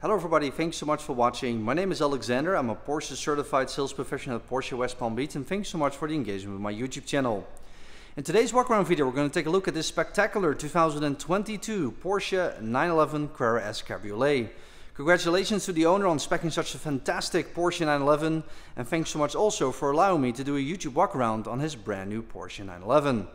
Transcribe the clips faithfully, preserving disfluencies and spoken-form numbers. Hello everybody, thanks so much for watching. My name is Alexander, I'm a Porsche certified sales professional at Porsche West Palm Beach, and thanks so much for the engagement with my YouTube channel. In today's walkaround video, we're going to take a look at this spectacular two thousand twenty-two Porsche nine eleven Carrera S Cabriolet. Congratulations to the owner on speccing such a fantastic Porsche nine eleven, and thanks so much also for allowing me to do a YouTube walkaround on his brand new Porsche nine eleven.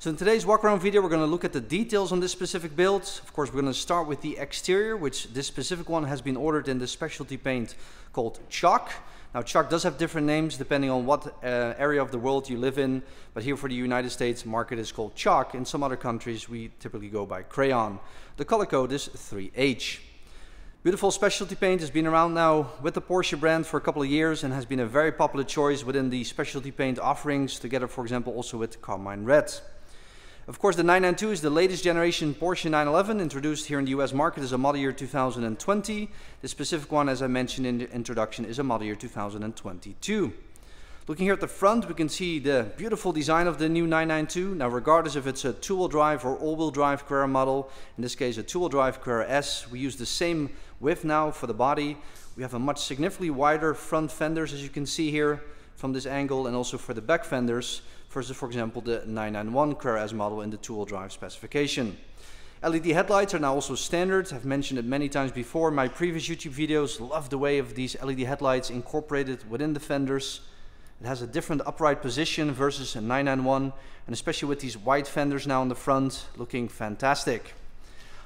So in today's walkaround video, we're going to look at the details on this specific build. Of course, we're going to start with the exterior, which this specific one has been ordered in the specialty paint called Chalk. Now, Chalk does have different names depending on what uh, area of the world you live in, but here for the United States market is called Chalk. In some other countries, we typically go by Crayon. The color code is three H. Beautiful specialty paint has been around now with the Porsche brand for a couple of years and has been a very popular choice within the specialty paint offerings, together, for example, also with Carmine Red. Of course, the nine nine two is the latest generation Porsche nine eleven, introduced here in the U S market as a model year two thousand twenty. The specific one, as I mentioned in the introduction, is a model year two thousand twenty-two. Looking here at the front, we can see the beautiful design of the new nine nine two. Now, regardless if it's a two-wheel drive or all-wheel drive Carrera model, in this case a two-wheel drive Carrera S, we use the same width now for the body. We have a much significantly wider front fenders, as you can see here from this angle, and also for the back fenders versus, for example, the nine nine one Carrera S model in the two-wheel drive specification. L E D headlights are now also standard. I've mentioned it many times before in my previous YouTube videos. Love the way of these L E D headlights incorporated within the fenders. It has a different upright position versus a nine nine one, and especially with these wide fenders now on the front, looking fantastic.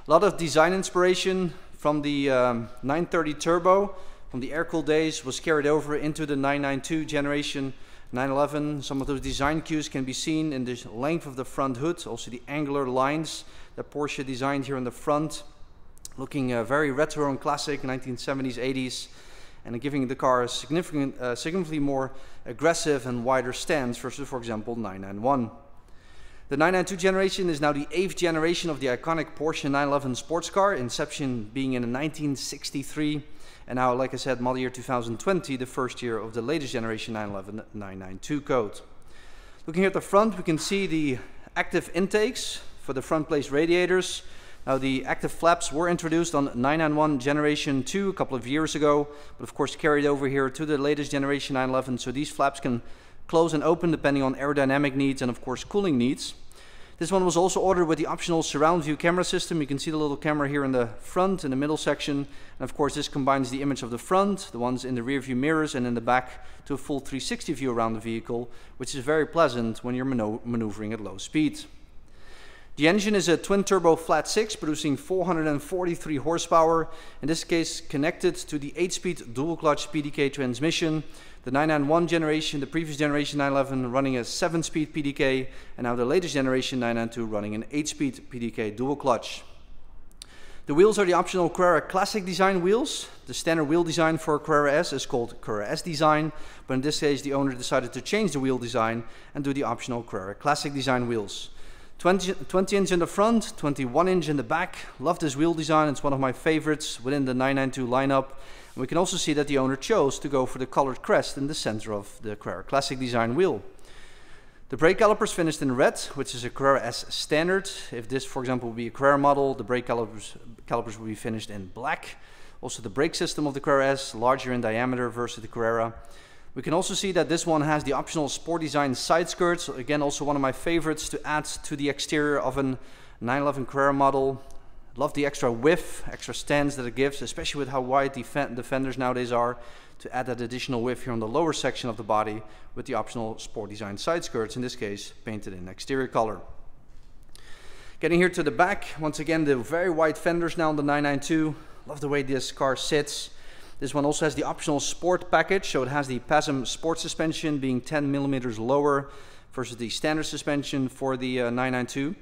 A lot of design inspiration from the um, nine thirty Turbo, from the air-cooled days, was carried over into the nine nine two generation nine eleven. Some of those design cues can be seen in the length of the front hood, also the angular lines that Porsche designed here in the front, looking uh, very retro and classic, nineteen seventies, eighties, and giving the car a significant, uh, significantly more aggressive and wider stance versus, for example, nine nine one. The nine nine two generation is now the eighth generation of the iconic Porsche nine eleven sports car, inception being in nineteen sixty-three. And now, like I said, model year two thousand twenty, the first year of the latest generation nine eleven nine nine two code. Looking here at the front, we can see the active intakes for the front place radiators. Now, the active flaps were introduced on nine nine one generation two a couple of years ago, but of course carried over here to the latest generation nine eleven, so these flaps can close and open depending on aerodynamic needs and of course cooling needs. This one was also ordered with the optional surround view camera system. You can see the little camera here in the front, in the middle section. And of course, this combines the image of the front, the ones in the rear view mirrors and in the back, to a full three sixty view around the vehicle, which is very pleasant when you're maneuvering at low speed. The engine is a twin turbo flat six, producing four hundred forty-three horsepower. In this case, connected to the eight-speed dual clutch P D K transmission. The nine nine one generation, the previous generation nine eleven, running a seven-speed P D K, and now the latest generation nine nine two running an eight-speed P D K dual clutch. The wheels are the optional Carrera Classic Design wheels. The standard wheel design for Carrera S is called Carrera S Design, but in this case the owner decided to change the wheel design and do the optional Carrera Classic Design wheels. twenty inch in the front, twenty-one inch in the back. Love this wheel design, it's one of my favorites within the nine nine two lineup. We can also see that the owner chose to go for the colored crest in the center of the Carrera Classic Design wheel. The brake calipers finished in red, which is a Carrera S standard. If this, for example, would be a Carrera model, the brake calipers, calipers would be finished in black. Also, the brake system of the Carrera S, larger in diameter versus the Carrera. We can also see that this one has the optional Sport Design side skirts. Again, also one of my favorites to add to the exterior of a nine eleven Carrera model. Love the extra width, extra stance that it gives, especially with how wide the, fen the fenders nowadays are, to add that additional width here on the lower section of the body with the optional Sport Design side skirts, in this case painted in exterior color. Getting here to the back, once again the very wide fenders now on the nine nine two. Love the way this car sits. This one also has the optional Sport package, so it has the P A S M Sport suspension being ten millimeters lower versus the standard suspension for the uh, nine nine two.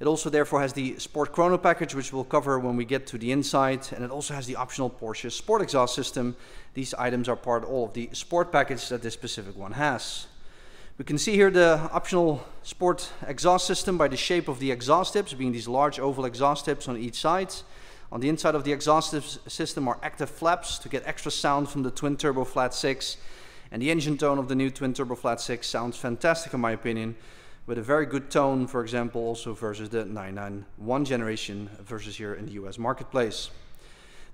It also therefore has the Sport Chrono package, which we'll cover when we get to the inside, and it also has the optional Porsche Sport Exhaust System. These items are part all of the Sport package that this specific one has. We can see here the optional Sport Exhaust System by the shape of the exhaust tips, being these large oval exhaust tips on each side. On the inside of the exhaust system are active flaps to get extra sound from the twin turbo flat six, and the engine tone of the new twin turbo flat six sounds fantastic in my opinion, with a very good tone, for example, also versus the nine nine one generation versus here in the U S marketplace.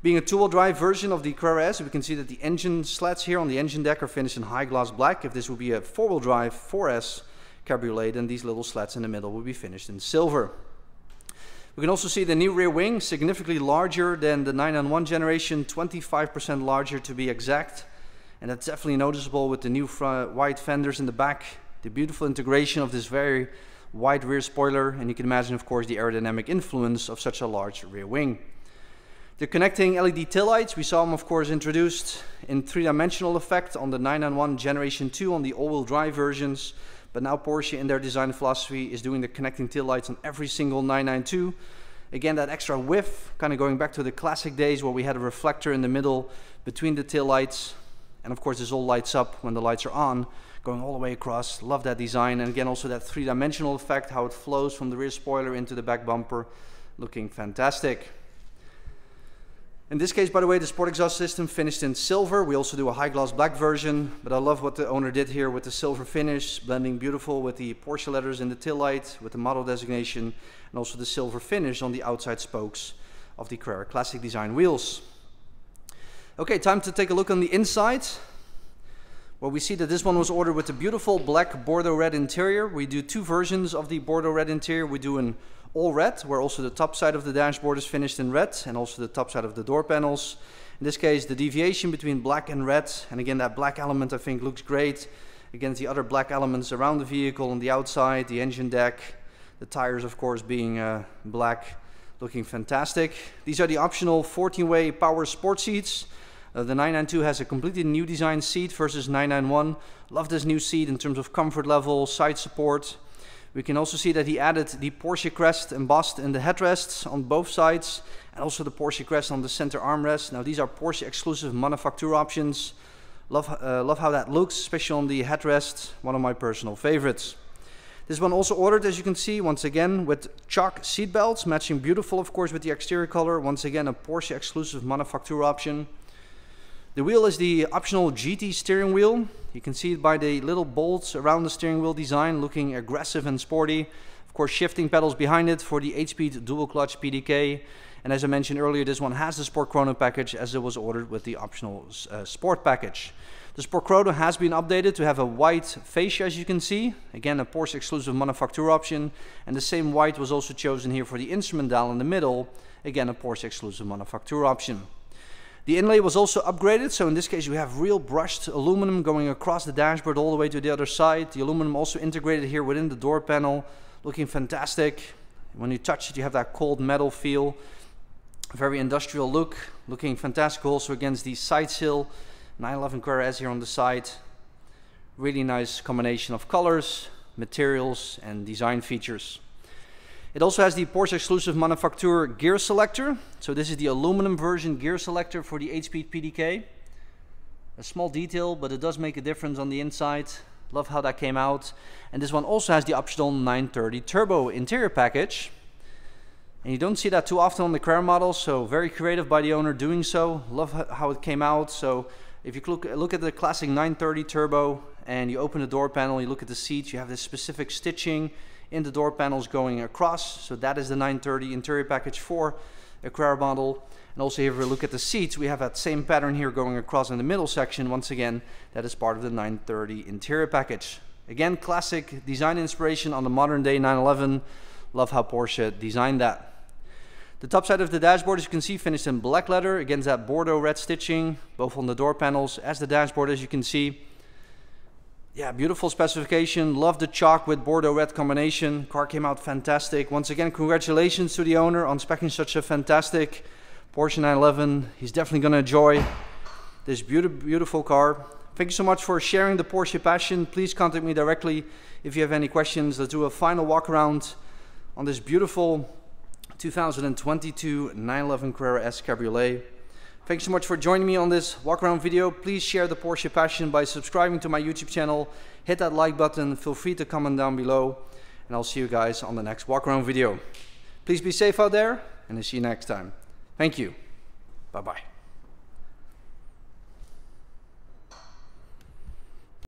Being a two-wheel drive version of the Carrera S, we can see that the engine slats here on the engine deck are finished in high gloss black. If this would be a four-wheel drive four S Cabriolet, then these little slats in the middle would be finished in silver. We can also see the new rear wing, significantly larger than the nine eleven generation, twenty-five percent larger to be exact. And that's definitely noticeable with the new wide fenders in the back, the beautiful integration of this very wide rear spoiler, and you can imagine, of course, the aerodynamic influence of such a large rear wing. The connecting L E D tail lights, we saw them, of course, introduced in three-dimensional effect on the nine eleven Generation two on the all-wheel drive versions. But now Porsche, in their design philosophy, is doing the connecting tail lights on every single nine ninety-two. Again, that extra whiff, kind of going back to the classic days where we had a reflector in the middle between the tail lights. And of course, this all lights up when the lights are on, going all the way across. Love that design. And again, also that three-dimensional effect, how it flows from the rear spoiler into the back bumper, looking fantastic. In this case, by the way, the Sport Exhaust System finished in silver. We also do a high gloss black version, but I love what the owner did here with the silver finish, blending beautiful with the Porsche letters in the taillight, with the model designation, and also the silver finish on the outside spokes of the Carrera Classic Design wheels. Okay, time to take a look on the inside, where we see that this one was ordered with a beautiful black Bordeaux red interior. We do two versions of the Bordeaux red interior. We do an all red, where also the top side of the dashboard is finished in red, and also the top side of the door panels. In this case, the deviation between black and red, and again that black element I think looks great against the other black elements around the vehicle on the outside, the engine deck, the tires of course being uh, black, looking fantastic. These are the optional fourteen way power sport seats. Uh, the nine ninety-two has a completely new design seat versus nine ninety-one. Love this new seat in terms of comfort level, side support. We can also see that he added the Porsche crest embossed in the headrests on both sides, and also the Porsche crest on the center armrest. Now these are Porsche exclusive manufacturer options. Love, uh, love how that looks, especially on the headrest, one of my personal favorites. This one also ordered, as you can see, once again with Chalk seat belts, matching beautiful of course with the exterior color. Once again a Porsche exclusive manufacturer option. The wheel is the optional G T steering wheel. You can see it by the little bolts around the steering wheel design, looking aggressive and sporty. Of course, shifting pedals behind it for the eight speed dual clutch P D K. And as I mentioned earlier, this one has the Sport Chrono package, as it was ordered with the optional uh, Sport package. The Sport Chrono has been updated to have a white fascia, as you can see. Again, a Porsche exclusive manufacturer option. And the same white was also chosen here for the instrument dial in the middle. Again, a Porsche exclusive manufacturer option. The inlay was also upgraded, so in this case you have real brushed aluminum going across the dashboard all the way to the other side. The aluminum also integrated here within the door panel, looking fantastic. When you touch it you have that cold metal feel, very industrial look, looking fantastic also against the side sill. nine eleven Carrera S here on the side. Really nice combination of colors, materials and design features. It also has the Porsche exclusive manufacturer gear selector. So this is the aluminum version gear selector for the eight speed P D K. A small detail, but it does make a difference on the inside. Love how that came out. And this one also has the optional nine thirty Turbo interior package. And you don't see that too often on the Carrera models, so very creative by the owner doing so. Love how it came out. So if you look, look at the classic nine thirty Turbo and you open the door panel, you look at the seats, you have this specific stitching in the door panels going across. So that is the nine thirty interior package for a Carrera model. And also here, if we look at the seats, we have that same pattern here going across in the middle section. Once again, that is part of the nine thirty interior package. Again, classic design inspiration on the modern day nine eleven. Love how Porsche designed that. The top side of the dashboard, as you can see, finished in black leather against that Bordeaux red stitching, both on the door panels as the dashboard, as you can see. Yeah, beautiful specification. Love the Chalk with Bordeaux red combination. Car came out fantastic. Once again, congratulations to the owner on speccing such a fantastic Porsche nine eleven. He's definitely going to enjoy this beautiful, beautiful car. Thank you so much for sharing the Porsche passion. Please contact me directly if you have any questions. Let's do a final walk around on this beautiful two thousand twenty-two nine eleven Carrera S Cabriolet. Thanks so much for joining me on this walk around video. Please share the Porsche passion by subscribing to my YouTube channel. Hit that like button. Feel free to comment down below. And I'll see you guys on the next walk around video. Please be safe out there and I'll see you next time. Thank you. Bye bye.